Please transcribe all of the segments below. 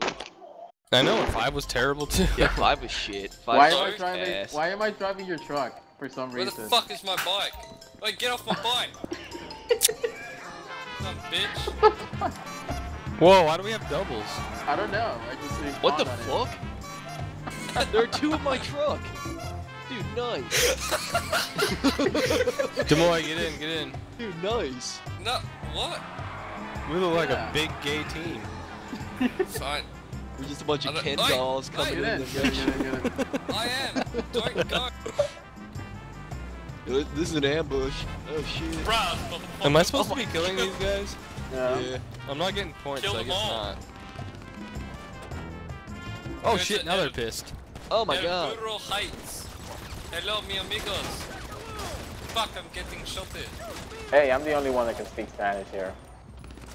too. I know, and 5 was terrible too. Yeah, 5 was shit. 5 why am I driving your truck for some reason? Where the fuck is my bike? Like, get off my bike! Some bitch. Whoa, why do we have doubles? I don't know. I just didn't What the fuck? There are two in my truck. Dude, nice. Demoy, get in, get in. Dude, nice. No, what? We look like a big gay team. Fine. We're just a bunch of Ken dolls coming in. I am. Don't go. This is an ambush. Oh shit. Bro, am I supposed to be killing these guys? No. Yeah. I'm not getting points. Kill so I guess all. Not. Oh There's shit! Now they're pissed. Oh my god. Rural heights. Hello, mi amigos. Fuck! I'm getting shotted. Hey, I'm the only one that can speak Spanish here.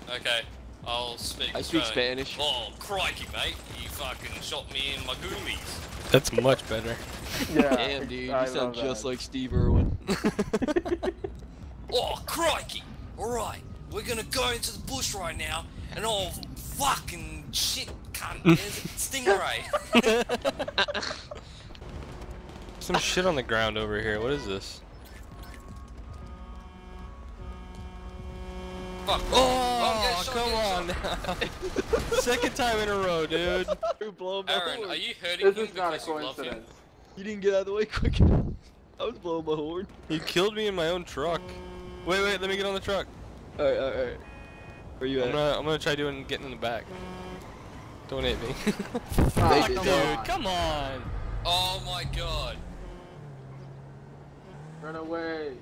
Okay. I'll speak. I speak Spanish. Oh crikey, mate! You fucking shot me in my goolies. That's much better. Yeah. Damn, dude, you sound just like Steve Irwin. Oh crikey! All right, we're gonna go into the bush right now, and all fucking shit, cunt, there's a stingray. Some shit on the ground over here. What is this? Fuck. Oh, come on now. Second time in a row, dude. Aaron, are you hurting me? This is not a coincidence. You didn't get out of the way quick enough. I was blowing my horn. You killed me in my own truck. Wait, wait, let me get on the truck. Alright, alright. Where you at? I'm gonna try getting in the back. Don't hit me. Oh, dude, come on. Oh my god. Run away.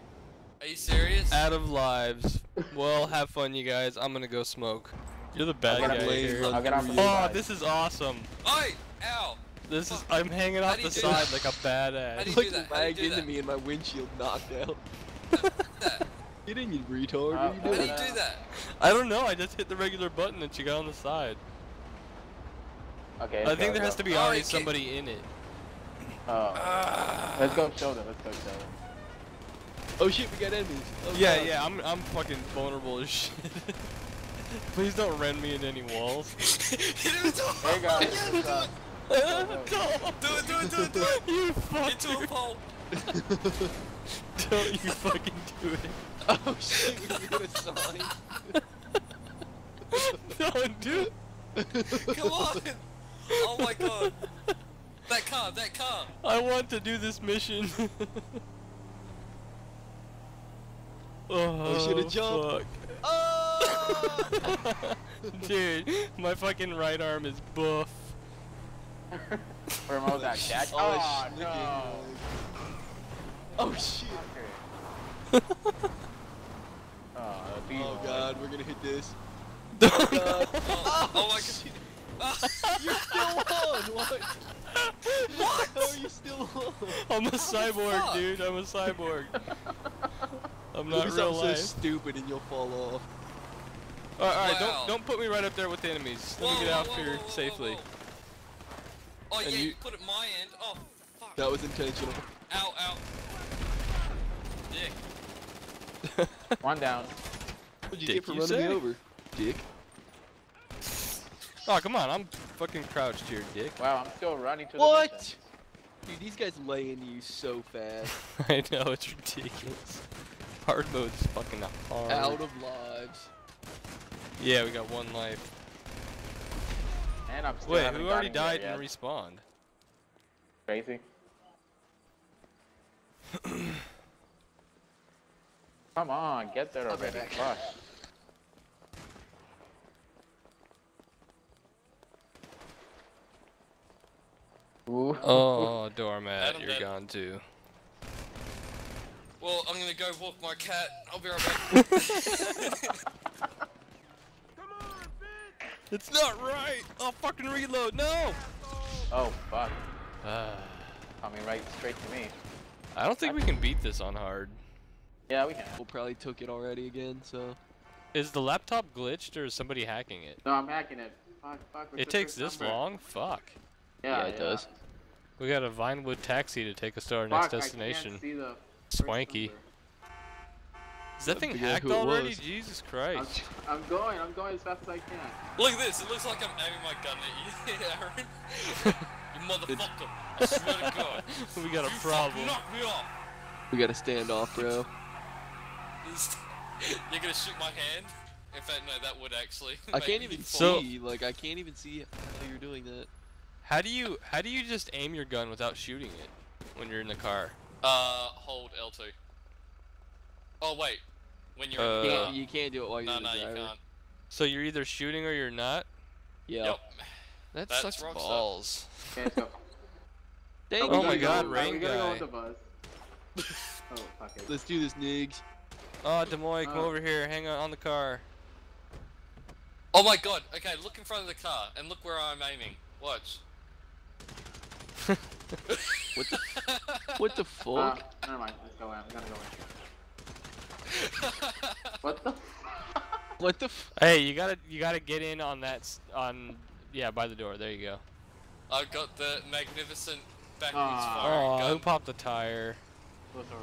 Are you serious? Out of lives. Well, have fun, you guys. I'm gonna go smoke. You're the bad guy here. Oh, this is awesome. Oi! Ow! This is. I'm hanging off the side like a badass. Look, you bagged into me and my windshield knocked out. You didn't, you retard. How do you do that? I don't know. I just hit the regular button that you got on the side. Okay. I think there has to be already somebody in it. Oh. Let's go show them. Let's go show them. Oh shit, we got enemies. Oh, yeah, God. Yeah, I'm fucking vulnerable as shit. Please don't rend me into any walls. Hit him into a hole! Hey guys, what's up? Do it! You fucker! Into a pole! Don't you fucking do it. Oh shit, we can get a sign. Don't do it! Come on! Oh my god! That car! I want to do this mission! Oh, we should've jumped. Fuck. Oh! Dude, my fucking right arm is buff. Where am I with that jack? Oh, oh no! Oh shit! Oh, oh god, we're gonna hit this. Oh, god. Oh my god! You're still on! What? What? How are you still on? I'm a cyborg, dude. I'm a cyborg. I'm not real life. So stupid, and you'll fall off. Alright, wow. don't put me right up there with the enemies. Let me get out here safely. Whoa. Oh and yeah, you put it my end. Oh fuck. That was intentional. Ow, ow. Dick. One down. What'd you Dick, get for running me over? Dick. Oh come on, I'm fucking crouched here, Dick. Wow, I'm still running to the mission. Dude, these guys laying you so fast. I know, it's ridiculous. Hard mode's fucking hard. Out of lives. Yeah, we got one life. And I'm still who already died and respawned? Crazy. Come on, get there already. Fuck. Oh, doormat, you're gone too. Well, I'm gonna go walk my cat. I'll be right back. Come on, bitch! It's not right! I'll fucking reload, no! Oh, fuck. Coming right straight to me. I don't think we can beat this on hard. Yeah, we can. We'll probably took it already again, so... Is the laptop glitched or is somebody hacking it? No, I'm hacking it. Fuck. It takes this long? Fuck. Yeah, it does. We got a Vinewood taxi to take us to our next destination. I can't see the... Swanky. Is that thing hacked already? Jesus Christ. I'm going as fast as I can. Look at this, it looks like I'm aiming my gun at you, Aaron. You motherfucker, I swear to God. We got a problem. Knock me off. We got a standoff, bro. You're gonna shoot my hand? In fact, no, that would actually. I can't even see, like, I can't even see how you're doing that. How do you just aim your gun without shooting it when you're in the car? Hold L2. Oh wait, when you're in the car. You can't do it while you're in the car. No, you can't. So you're either shooting or you're not? Yeah. Yep. That sucks balls. Can't go. Dang, oh my God, rain guy. Oh, fuck it. Let's do this, Nigs. Oh, Demoy, come over here. Hang on the car. Oh my God. Okay, look in front of the car and look where I'm aiming. Watch. what the fuck? Never mind. Let's go. I'm gonna go in. What the? What the? Hey, you gotta get in on that. Yeah, by the door. There you go. I've got the magnificent backwards firing gun. Who popped the tire?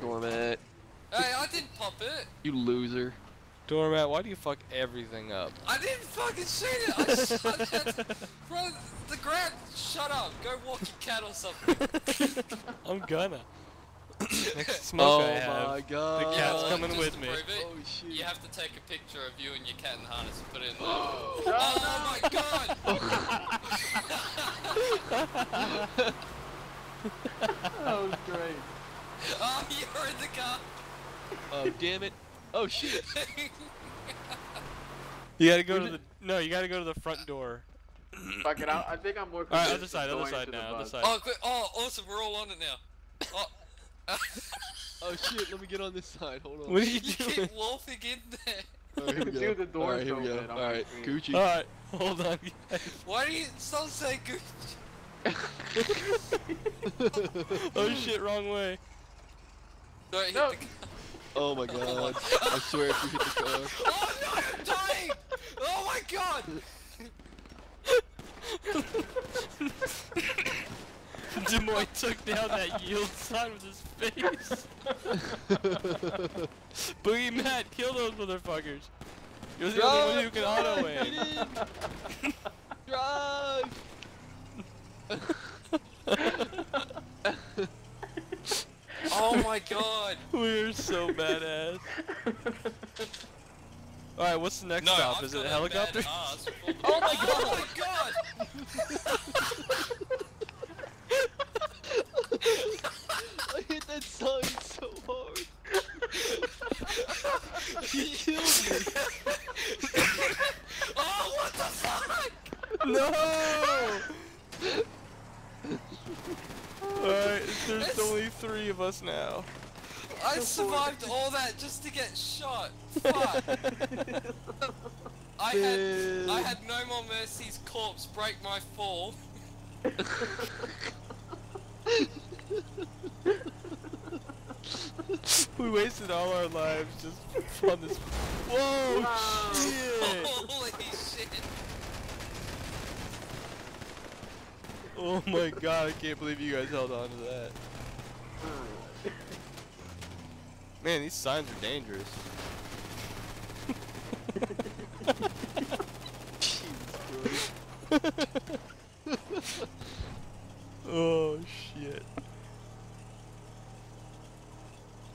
Dormat. Hey, I didn't pop it. You loser. Dormat, why do you fuck everything up? I didn't fucking shoot it. Bro, the ground. Shut up. Go walk your cat or something. I'm gonna. Next smoke I have. Oh my God. The cat's coming with me. Oh, shit. You have to take a picture of you and your cat in harness and put it in there. Oh my God. That was great. Oh, you're in the car! Oh, damn it. Oh, shit. You gotta go to the... No, you gotta go to the front door. Fuck it, I think I'm more... Alright, other side now, other side. Oh, quick. Oh, awesome, we're all on it now. Oh. Oh, shit, let me get on this side, hold on. What are you doing? You keep wolfing in there. Alright, here we go. Alright, right, Gucci. Alright, hold on, guys. Why do you still say Gucci? Oh, shit, wrong way. Don't no. Hit the car. Oh my God. I swear if you hit the car. Oh no, I'm dying! Oh my God! Demoy took down that yield sign with his face. Boogie Matt, kill those motherfuckers. You're the only one who can auto aim. Drive! Oh my God! We're so badass. Alright, what's the next stop? Is it a helicopter? Oh my God! Oh my God! I hit that sign so hard. He killed me. Oh, what the fuck? No! Alright, there's only three of us now. I survived all that just to get shot. Fuck. I had No More Mercy's corpse break my fall. We wasted all our lives just on this. Whoa! Wow. Shit. Holy shit! Oh my God, I can't believe you guys held on to that. Man, these signs are dangerous. Jesus Christ. Oh shit.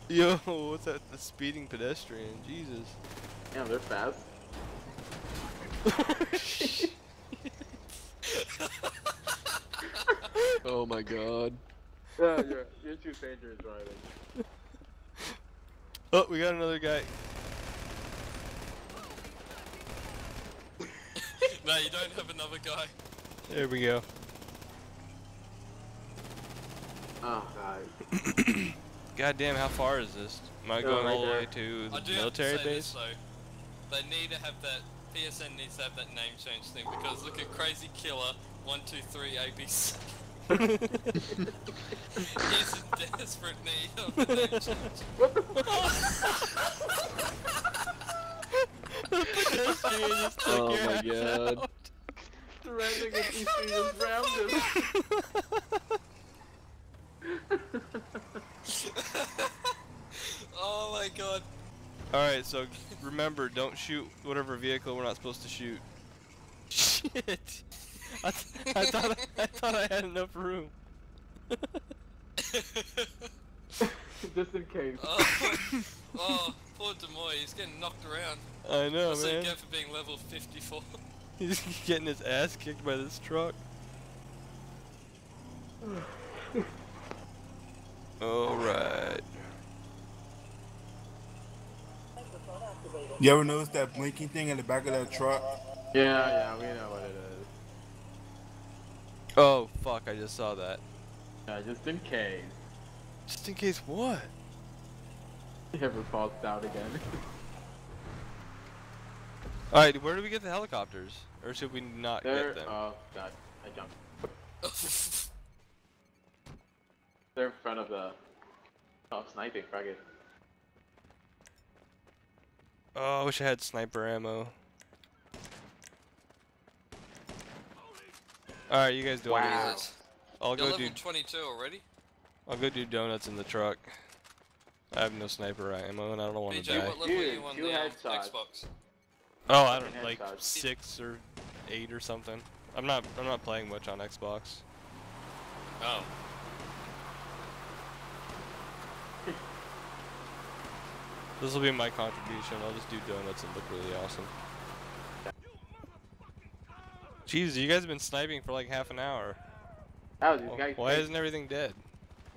Yo, what's that? The speeding pedestrian, Jesus. Damn, they're fast. Oh my God. No, you're too dangerous driving. Oh, we got another guy. No, you don't have another guy. There we go. Oh God. God damn, how far is this? Am I going all the way to the military base? They need to have that, PSN needs to have that name change thing because look at Crazy Killer 123 ABC. He's in desperate need of the name change. Oh my God. The random NPC just rammed him. Oh my God. Alright, so remember, don't shoot whatever vehicle we're not supposed to shoot. Shit! I thought I had enough room. Just in case. Oh, poor Demoy, he's getting knocked around. I know, also, man. That's what you for being level 54. He's getting his ass kicked by this truck. Alright. You ever notice that blinking thing in the back of that truck? Yeah, we know what it is. Oh, fuck, I just saw that. Yeah, just in case. Just in case what? It ever falls out again. Alright, where do we get the helicopters? Or should we not get them? Oh, God, I jumped. They're in front of the top sniping fragment. Oh, I wish I had sniper ammo. Alright, you guys do all this. I'll go do 22 already. I'll go do donuts in the truck. I have no sniper ammo and I don't want to die. BJ, what level are you on the Xbox? Oh, I don't like 6 or 8 or something. I'm not playing much on Xbox. Oh. This will be my contribution. I'll just do donuts and look really awesome. Jeez, you guys have been sniping for like half an hour. Oh, these guys, why isn't everything dead?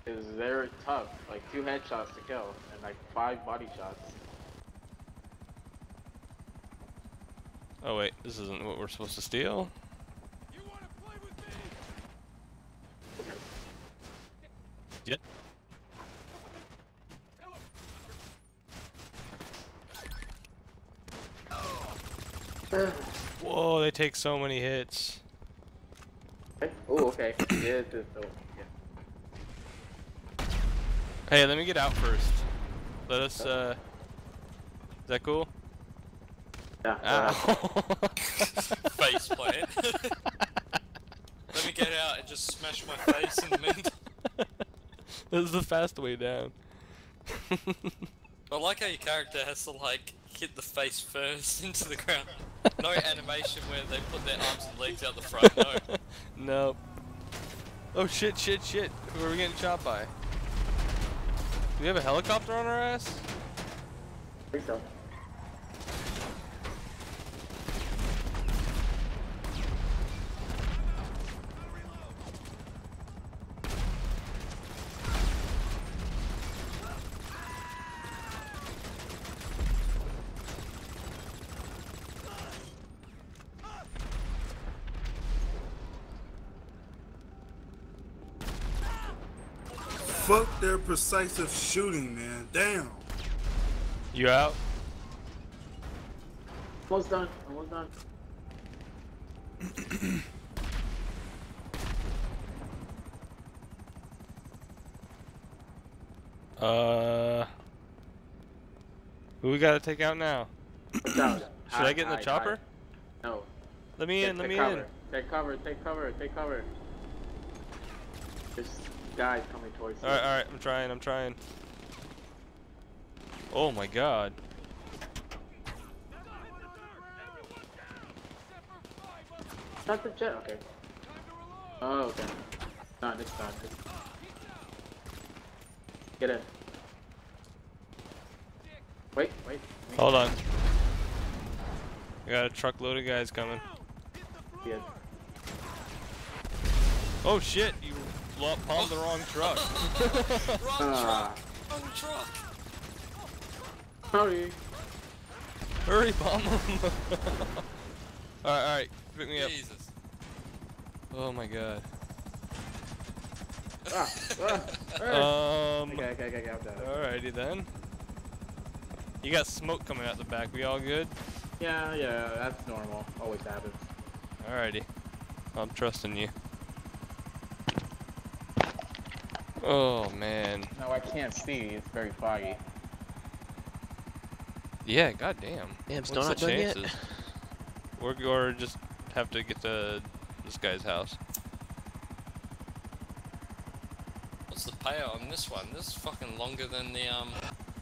Because they're tough. Like 2 headshots to kill and like 5 body shots. Oh wait, this isn't what we're supposed to steal. You wanna play with me? Yep. Whoa, they take so many hits. Oh, okay. Yeah, yeah. Hey, let me get out first. Let us, is that cool? Yeah. Face plant. Let me get out and just smash my face in the middle. This is the fast way down. I like how your character has to, like, hit the face first into the ground. No animation where they put their arms and legs out the front, no. No. Oh shit, shit, shit. Who are we getting shot by? Do we have a helicopter on our ass? I think so. Fuck their precisive shooting, man. Damn. You out? Almost done. Almost done. Who we gotta take out now? Should I get in the chopper? No. Let me in. Let me in. Take cover. Take cover. Take cover. Just guys coming towards you. Alright, I'm trying. Oh my god. Not the jet, okay. Oh, okay. Not this time. Get in. Wait. Hold on. I got a truckload of guys coming. Yeah. Oh shit, you palm the wrong truck. Wrong truck. Hurry. Hurry, palm. Alright. Pick me up. Jesus. Oh my god. Okay, I'm done. Alrighty then. You got smoke coming out the back. We all good? Yeah, that's normal. Always happens. Alrighty. I'm trusting you. Oh man. No, I can't see. It's very foggy. Yeah, goddamn. Damn, still not done yet. Or just have to get to this guy's house. What's the payout on this one? This is fucking longer than the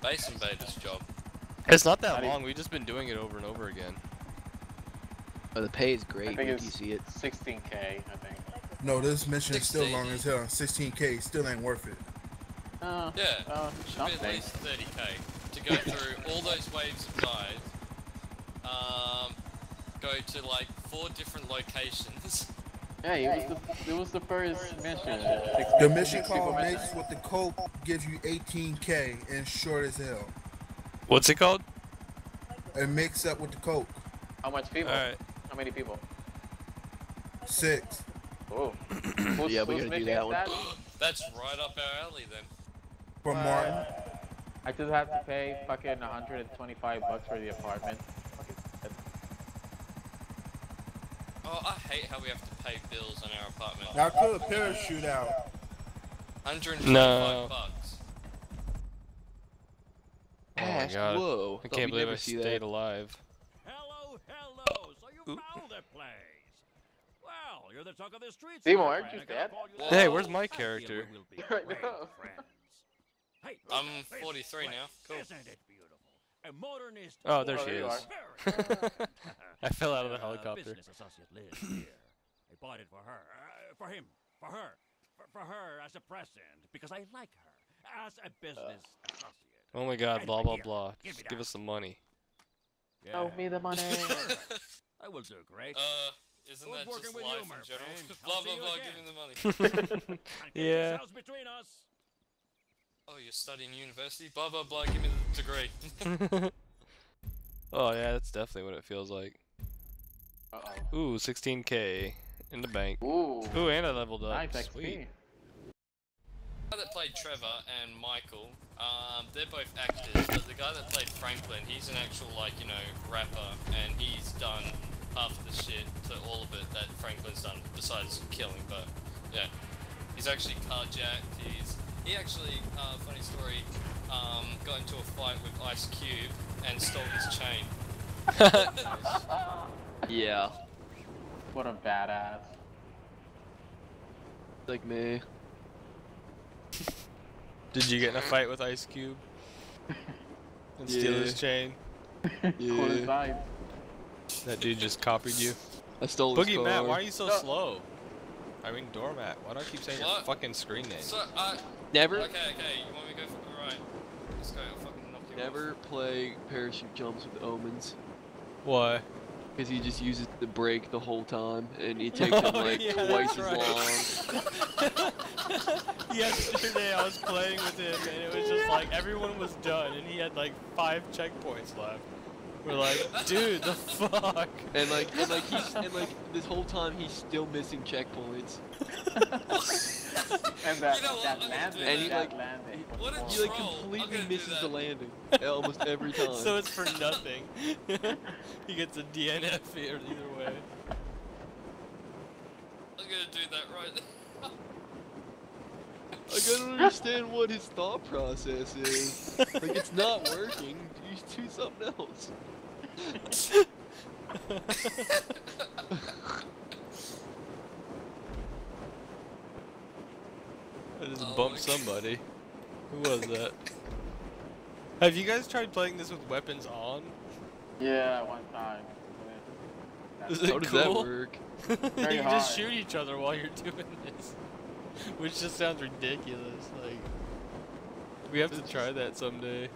Base Invaders job. It's not that long, we've just been doing it over and over again. But the pay is great, I think it's, you see it. 16K, I think. No, this mission is still long as hell. 16K still ain't worth it. Yeah, it should be at least 30K to go through all those waves of guys. Go to like 4 different locations. Yeah, it was the first mission. The mission called Mixed with the Coke gives you 18K and short as hell. What's it called? A Mix Up with the Coke. How much people? All right. How many people? 6. Oh. Yeah, we gotta do that one. That's right up our alley then. From Martin. I just have to pay fucking $125 for the apartment. Oh, I hate how we have to pay bills on our apartment. Now put a parachute out. $125. Oh my god. Whoa. I can't believe I stayed alive. Hello, hello. So you found the place. Well, you're the talk of the streets. Seymour, aren't you dead? Hey, where's my character? I'm 43 now. Cool. Oh, there she is. I fell out of the helicopter. I bought it for her, for him, for her, for her as a present because I like her as a business associate. Oh my god, blah blah blah. Just give us some money. Yeah. Owe me the money. I will do great. Isn't that just life in general? Blah blah blah, give me the money. Yeah. Oh, you're studying university? Blah blah blah, give me the degree. Oh yeah, that's definitely what it feels like. Uh-oh. Ooh, 16K in the bank. Ooh, and I leveled up. Nice, sweet. The guy that played Trevor and Michael, they're both actors, but the guy that played Franklin, he's an actual, like, you know, rapper, and he's done half of the shit to all of it that Franklin's done, besides killing, but, yeah. He's actually carjacked, He actually, funny story, got into a fight with Ice Cube and stole his chain. Yeah. What a badass. Like me. Did you get in a fight with Ice Cube? And steal his chain? Yeah. That dude just copied you. I stole his Boogie Matt, why are you so slow? I mean, Doormat. Why do I keep saying your fucking screen name? So, never. Okay, okay. You want me to go fucking right? This guy will fucking knock you off. Play parachute jumps with Omens. Why? Because he just uses the brake the whole time, and he takes him like twice as long. Yesterday I was playing with him, and it was just like everyone was done, and he had like 5 checkpoints left. We're like, dude, the fuck? And like, this whole time he's still missing checkpoints. And that landing. And he completely misses the landing almost every time. So it's for nothing. He gets a DNF either way. I'm gonna do that right. I don't understand what his thought process is. Like, it's not working. You should do something else. I just bumped somebody. Who was that? Have you guys tried playing this with weapons on? Yeah, one time. How does that work? You can just shoot each other while you're doing this. Which just sounds ridiculous, like... We have to try that someday.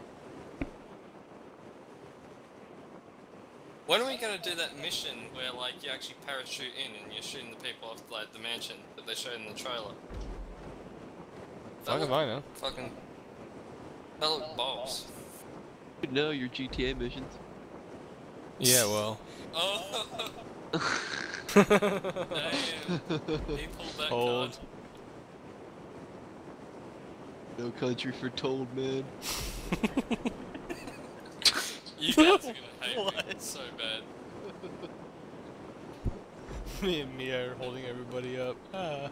When are we gonna do that mission where, like, you actually parachute in and you're shooting the people off, like, the mansion that they showed in the trailer? Fuck if I know. Fucking... That look balls. You know your GTA missions. Yeah, well... Oh! Damn. He pulled that card. No country for told, man. You guys are gonna hate me. It's so bad. Me and Mia are holding everybody up. Ah.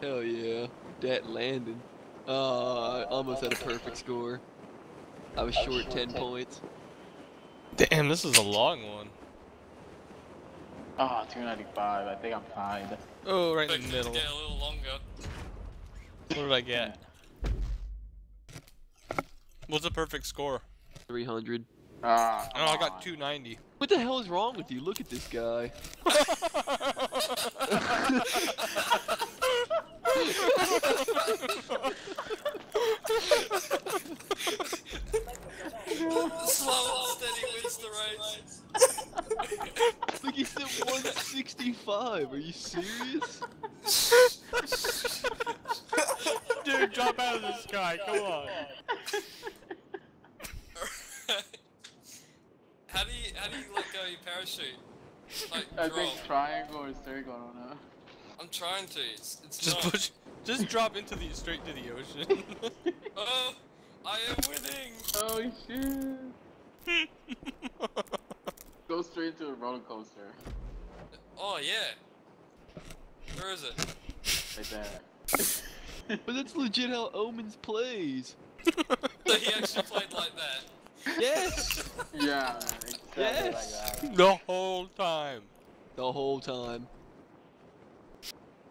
Hell yeah. That landed. I almost had a perfect score. I was short 10 points. Damn, this is a long one. Ah, 295. I think I'm tied. Oh, right in the middle. Get a little longer. What did I get? What's the perfect score? 300. No, I got 290. What the hell is wrong with you? Look at this guy. Slow and steady wins the race. Look, he's at 165. Are you serious? Dude, drop out of the sky. Come on. How do you let go of your parachute? Like, I think triangle or circle, I don't know. I'm trying to. It's just not. Push. Just drop into the straight to the ocean. Oh, I am winning. Oh shit! Go straight to a roller coaster. Oh yeah. Where is it? Right there. But that's legit how Omens plays. So he actually played like that. Yes! Yeah, exactly. Yes! Like that. The whole time. The whole time.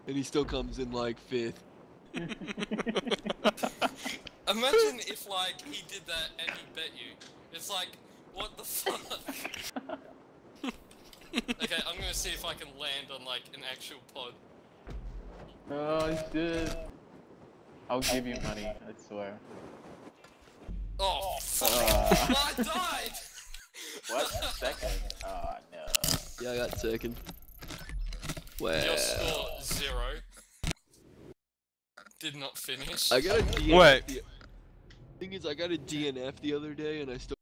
And he still comes in like 5th. Imagine if like he did that and he bet you. It's like, what the fuck? Okay, I'm gonna see if I can land on like an actual pod. Oh shit. I'll give you money, I swear. Oh, fuck! I died! What? Second? Oh, no. Yeah, I got second. Wow. Your score, 0. Did not finish. I got a DNF. Wait. The thing is, I got a DNF the other day, and I still